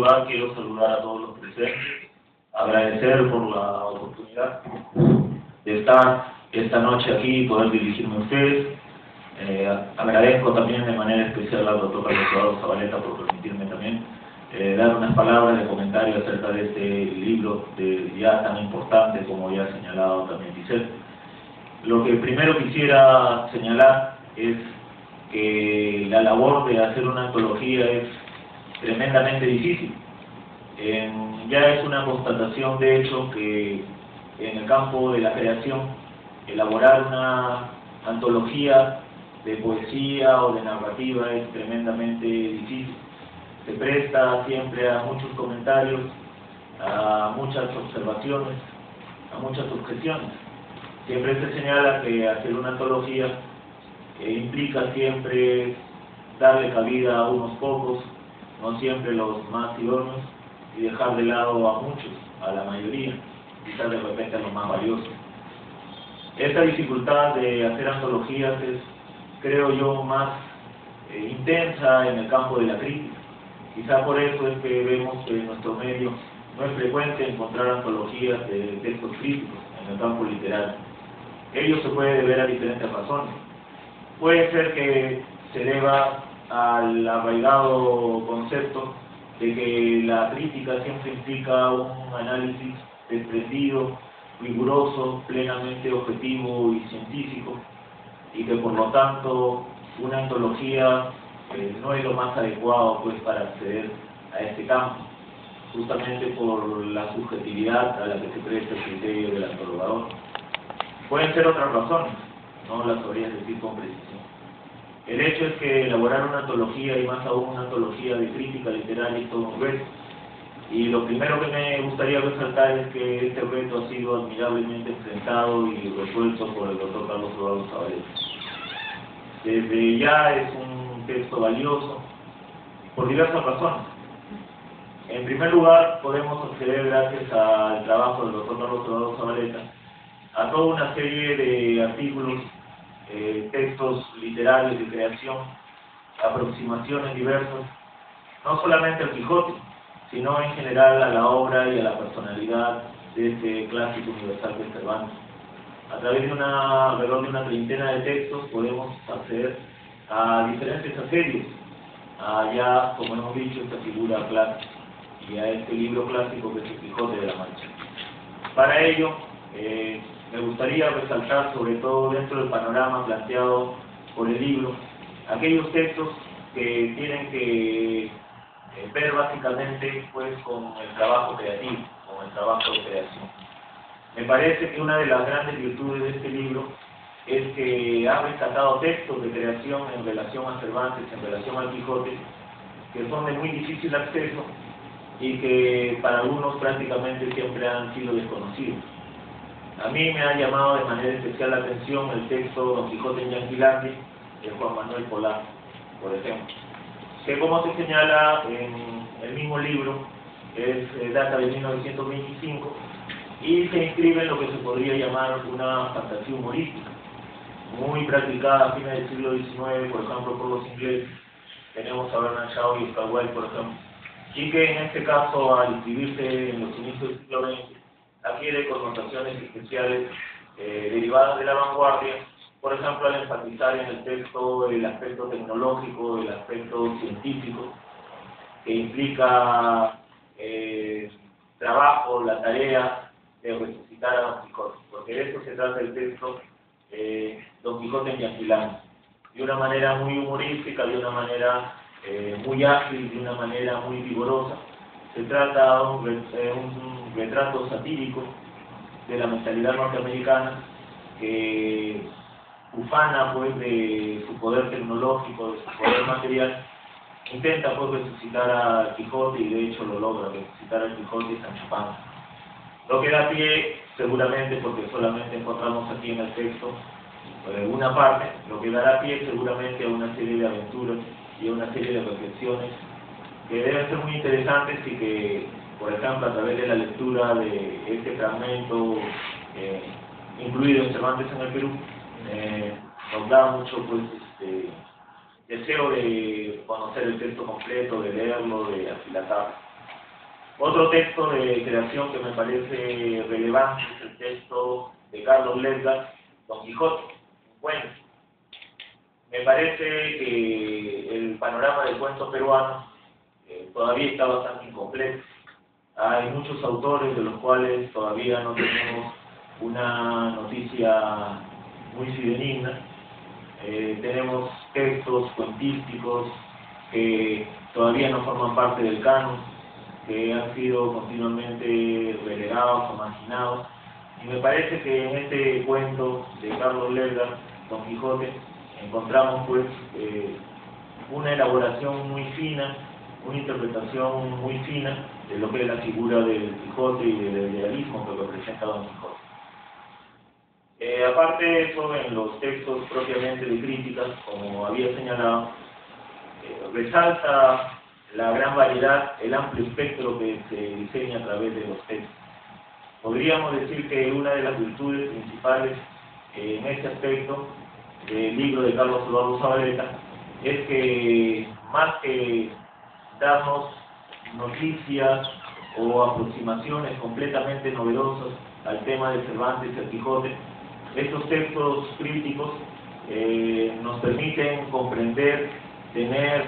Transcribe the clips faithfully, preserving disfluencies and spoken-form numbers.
lugar quiero saludar a todos los presentes, agradecer por la oportunidad de estar esta noche aquí y poder dirigirme a ustedes. Eh, agradezco también de manera especial al doctor Carlos Eduardo Zavaleta por permitirme también eh, dar unas palabras de comentario acerca de este libro de, ya tan importante como ya ha señalado también Guissela. Lo que primero quisiera señalar es que la labor de hacer una antología es tremendamente difícil. Eh, ya es una constatación de hecho que en el campo de la creación elaborar una antología de poesía o de narrativa es tremendamente difícil. Se presta siempre a muchos comentarios, a muchas observaciones, a muchas objeciones. Siempre se señala que hacer una antología eh, implica siempre darle cabida a unos pocos, no siempre los más idóneos, y dejar de lado a muchos, a la mayoría, quizás de repente a los más valiosos. Esta dificultad de hacer antologías es, creo yo, más eh, intensa en el campo de la crítica. Quizá por eso es que vemos que en nuestro medio no es frecuente encontrar antologías de textos críticos en el campo literario. Ello se puede deber a diferentes razones. Puede ser que se deba al arraigado concepto de que la crítica siempre implica un análisis desprendido, riguroso, plenamente objetivo y científico, y que por lo tanto una antología eh, no es lo más adecuado pues para acceder a este campo, justamente por la subjetividad a la que se presta el criterio del antologador. Pueden ser otras razones, no las sabrías decir con precisión. El hecho es que elaborar una antología, y más aún una antología de crítica literaria, es todo un reto. Y lo primero que me gustaría resaltar es que este reto ha sido admirablemente enfrentado y resuelto por el doctor Carlos Eduardo Zavaleta. Desde ya es un texto valioso por diversas razones. En primer lugar, podemos acceder, gracias al trabajo del doctor Carlos Eduardo Zavaleta, a toda una serie de artículos, eh, textos literarios de creación, aproximaciones diversas, no solamente al Quijote, sino en general a la obra y a la personalidad de este clásico universal de Cervantes. A través de una, alrededor de una treintena de textos podemos acceder a diferentes asedios, a ya, como hemos dicho, esta figura clásica y a este libro clásico que es el Quijote de la Mancha. Para ello, eh, me gustaría resaltar, sobre todo dentro del panorama planteado por el libro, aquellos textos que tienen que ver básicamente pues con el trabajo creativo, con el trabajo de creación. Me parece que una de las grandes virtudes de este libro es que ha rescatado textos de creación en relación a Cervantes, en relación al Quijote, que son de muy difícil acceso y que para algunos prácticamente siempre han sido desconocidos. A mí me ha llamado de manera especial la atención el texto Don Quijote en Yanquilandia de Juan Manuel Polar, por ejemplo, que, como se señala en el mismo libro, es data de mil novecientos veinticinco y se inscribe en lo que se podría llamar una fantasía humorística, muy practicada a fines del siglo diecinueve, por ejemplo, por los ingleses. Tenemos a Bernard Shaw y Escahuay, por ejemplo, y que en este caso, al inscribirse en los inicios del siglo veinte, adquiere connotaciones especiales eh, derivadas de la vanguardia. Por ejemplo, al enfatizar en el texto el aspecto tecnológico, el aspecto científico, que implica eh, trabajo, la tarea de resucitar a Don Quijote, porque de eso se trata el texto eh, Don Quijote en Yanquilandia, de una manera muy humorística, de una manera eh, muy ágil, de una manera muy vigorosa. Se trata de un, de un retrato satírico de la mentalidad norteamericana que ufana pues de su poder tecnológico, de su poder material, intenta pues resucitar a Quijote, y de hecho lo logra, resucitar a Quijote y Sancho Panza. Lo que da pie, seguramente, porque solamente encontramos aquí en el texto una parte, lo que dará pie seguramente a una serie de aventuras y a una serie de reflexiones que deben ser muy interesantes y que, por ejemplo, a través de la lectura de este fragmento eh, incluido en Cervantes en el Perú, Eh, nos da mucho pues este deseo de conocer el texto completo, de leerlo, de afilatarlo. Otro texto de creación que me parece relevante es el texto de Carlos Lerga, Don Quijote, un cuento. Me parece que el panorama del cuento peruano eh, todavía está bastante incompleto. Hay muchos autores de los cuales todavía no tenemos una noticia muy fidedigna. Eh, tenemos textos cuentísticos que todavía no forman parte del canon, que han sido continuamente relegados o marginados, y me parece que en este cuento de Carlos Lerga, Don Quijote, encontramos pues eh, una elaboración muy fina, una interpretación muy fina de lo que es la figura del Quijote y del idealismo que representa Don Quijote. Eh, aparte de eso, en los textos propiamente de críticas, como había señalado, eh, resalta la gran variedad, el amplio espectro que se diseña a través de los textos. Podríamos decir que una de las virtudes principales eh, en este aspecto del libro de Carlos Eduardo Zavaleta es que, más que darnos noticias o aproximaciones completamente novedosas al tema de Cervantes y el Quijote, estos textos críticos eh, nos permiten comprender, tener,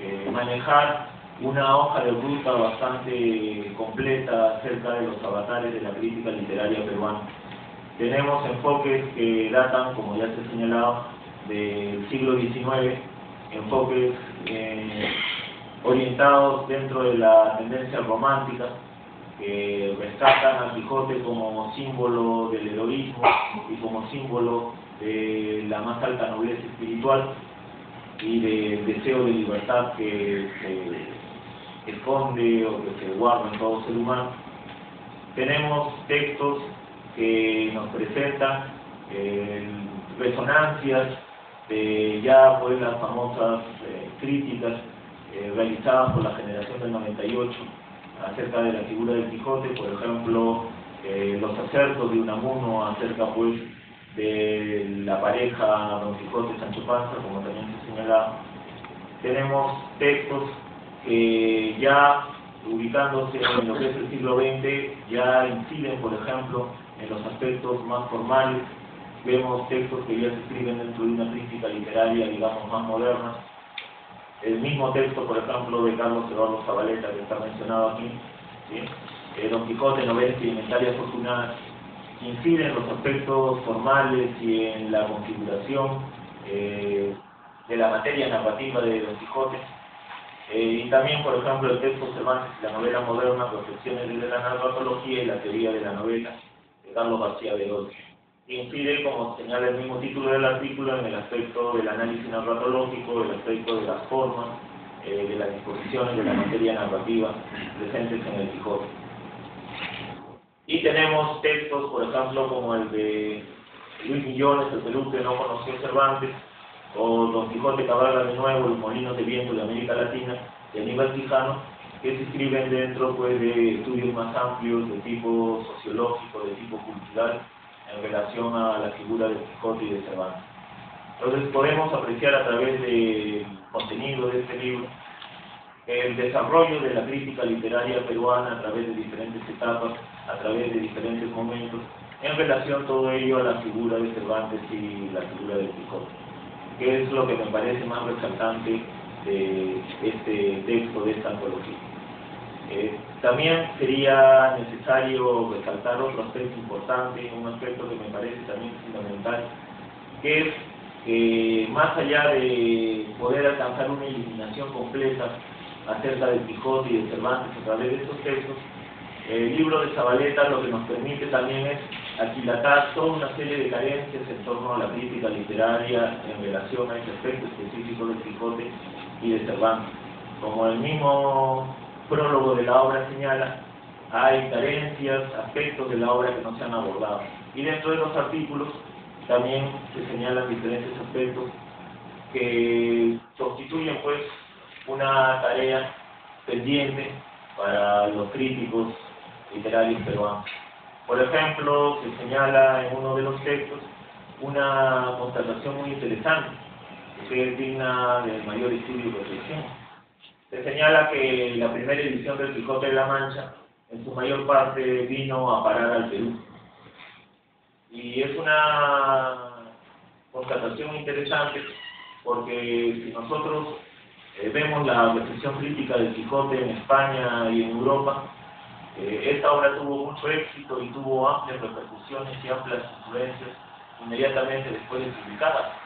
Eh, manejar una hoja de ruta bastante completa acerca de los avatares de la crítica literaria peruana. Tenemos enfoques que datan, como ya se ha señalado, del siglo diecinueve, enfoques eh, orientados dentro de la tendencia romántica, que rescatan a Quijote como símbolo del heroísmo y como símbolo de la más alta nobleza espiritual y del deseo de libertad que se esconde o que se guarda en todo ser humano. Tenemos textos que nos presentan eh, resonancias de ya pues las famosas eh, críticas eh, realizadas por la generación del noventa y ocho acerca de la figura del Quijote, por ejemplo, eh, los acertos de Unamuno acerca pues de la pareja Don Quijote Sancho Panza, como también se señala. Tenemos textos que ya, ubicándose en lo que es el siglo veinte, ya inciden, por ejemplo, en los aspectos más formales. Vemos textos que ya se escriben dentro de una crítica literaria, digamos, más moderna. El mismo texto, por ejemplo, de Carlos Eduardo Zavaleta, que está mencionado aquí, ¿sí? Don Quijote, novela inventaria afortunada, incide en los aspectos formales y en la configuración eh, de la materia narrativa de Don Quijote. Eh, y también, por ejemplo, el texto Cervantes y la novela moderna, Reflexiones de la narratología y la teoría de la novela, de Carlos García de Oro. Incide, como señala el mismo título del artículo, en el aspecto del análisis narratológico, el aspecto de las formas, eh, de las disposiciones de la materia narrativa presentes en el Quijote. Y tenemos textos, por ejemplo, como el de Luis Millones, el Perú que no conoció Cervantes, o Don Quijote cabalga de nuevo, Los molinos de viento de América Latina, de Aníbal Quijano, que se escriben dentro pues, de estudios más amplios de tipo sociológico, de tipo cultural, en relación a la figura de Quijote y de Cervantes. Entonces podemos apreciar a través del contenido de este libro el desarrollo de la crítica literaria peruana a través de diferentes etapas, a través de diferentes momentos, en relación todo ello a la figura de Cervantes y la figura del Quijote, que es lo que me parece más resaltante de este texto, de esta antología. Eh, también sería necesario resaltar otro aspecto importante, un aspecto que me parece también fundamental, que es que eh, más allá de poder alcanzar una iluminación completa acerca del Quijote y de Cervantes a través de estos textos, el libro de Zavaleta lo que nos permite también es aquilatar toda una serie de carencias en torno a la crítica literaria en relación a ese aspecto específico del Quijote y de Cervantes. Como el mismo prólogo de la obra señala, hay carencias, aspectos de la obra que no se han abordado. Y dentro de los artículos también se señalan diferentes aspectos que constituyen pues una tarea pendiente para los críticos literarios peruanos. Por ejemplo, se señala en uno de los textos una constatación muy interesante, que es digna del mayor estudio y reflexión. Se señala que la primera edición del Quijote de la Mancha, en su mayor parte, vino a parar al Perú. Y es una constatación interesante, porque si nosotros eh, vemos la recepción crítica del Quijote en España y en Europa, eh, esta obra tuvo mucho éxito y tuvo amplias repercusiones y amplias influencias inmediatamente después de publicada.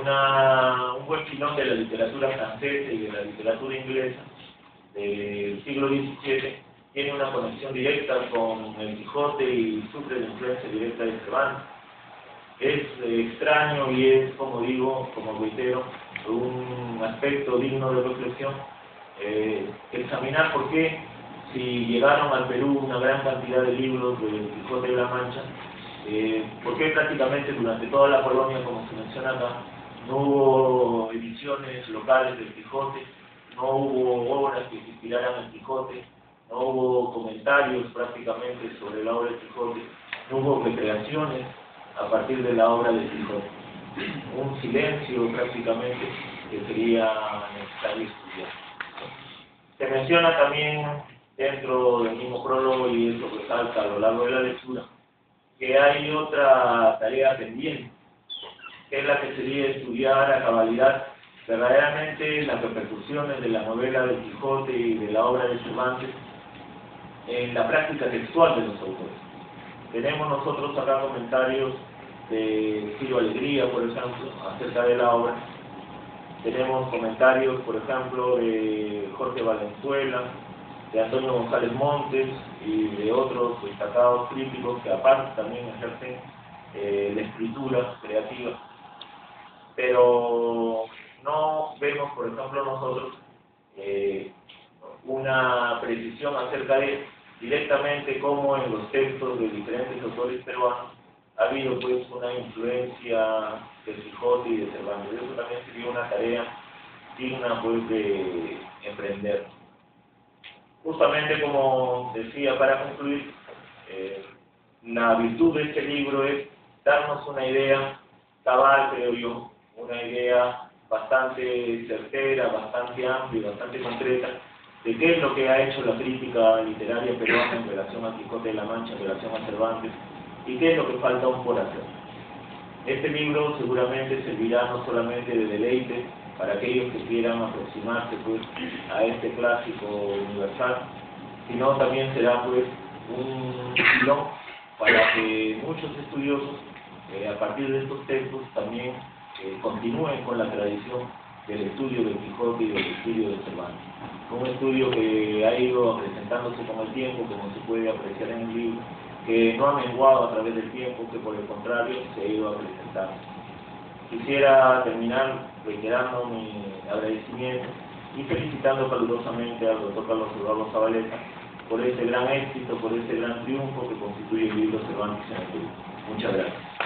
Una, un buen filón de la literatura francesa y de la literatura inglesa del siglo diecisiete tiene una conexión directa con el Quijote y sufre de influencia directa de Cervantes. Es eh, extraño y es, como digo, como reitero, un aspecto digno de reflexión eh, examinar por qué, si llegaron al Perú una gran cantidad de libros del Quijote de la Mancha, eh, por qué prácticamente durante toda la colonia, como se menciona acá, no hubo ediciones locales del Quijote, no hubo obras que se inspiraran al Quijote, no hubo comentarios prácticamente sobre la obra del Quijote, no hubo recreaciones a partir de la obra del Quijote. Un silencio prácticamente que sería necesario estudiar. Se menciona también dentro del mismo prólogo, y eso resalta a lo largo de la lectura, que hay otra tarea pendiente, que es la que sería estudiar a cabalidad verdaderamente las repercusiones de la novela del Quijote y de la obra de Cervantes en la práctica textual de los autores. Tenemos nosotros acá comentarios de Ciro Alegría, por ejemplo, acerca de la obra. Tenemos comentarios, por ejemplo, de Jorge Valenzuela, de Antonio González Montes y de otros destacados críticos que aparte también ejercen eh, la escritura creativa. Pero no vemos, por ejemplo, nosotros eh, una precisión acerca de directamente cómo en los textos de diferentes autores peruanos ha habido pues una influencia del Quijote y de Cervantes. Eso también sería una tarea digna pues de emprender. Justamente como decía, para concluir, eh, la virtud de este libro es darnos una idea cabal, creo yo, una idea bastante certera, bastante amplia, bastante concreta, de qué es lo que ha hecho la crítica literaria peruana en relación a Quijote de la Mancha, en relación a Cervantes, y qué es lo que falta aún por hacer. Este libro seguramente servirá no solamente de deleite para aquellos que quieran aproximarse pues a este clásico universal, sino también será pues un filón para que muchos estudiosos, eh, a partir de estos textos, también eh, continúen con la tradición del estudio del Quijote y del estudio de Cervantes. Un estudio que ha ido presentándose con el tiempo, como se puede apreciar en el libro, que no ha menguado a través del tiempo, que por el contrario se ha ido acrecentando. Quisiera terminar reiterando mi agradecimiento y felicitando calurosamente al doctor Carlos Eduardo Zavaleta por ese gran éxito, por ese gran triunfo que constituye el libro Cervantes en el Perú. Muchas gracias.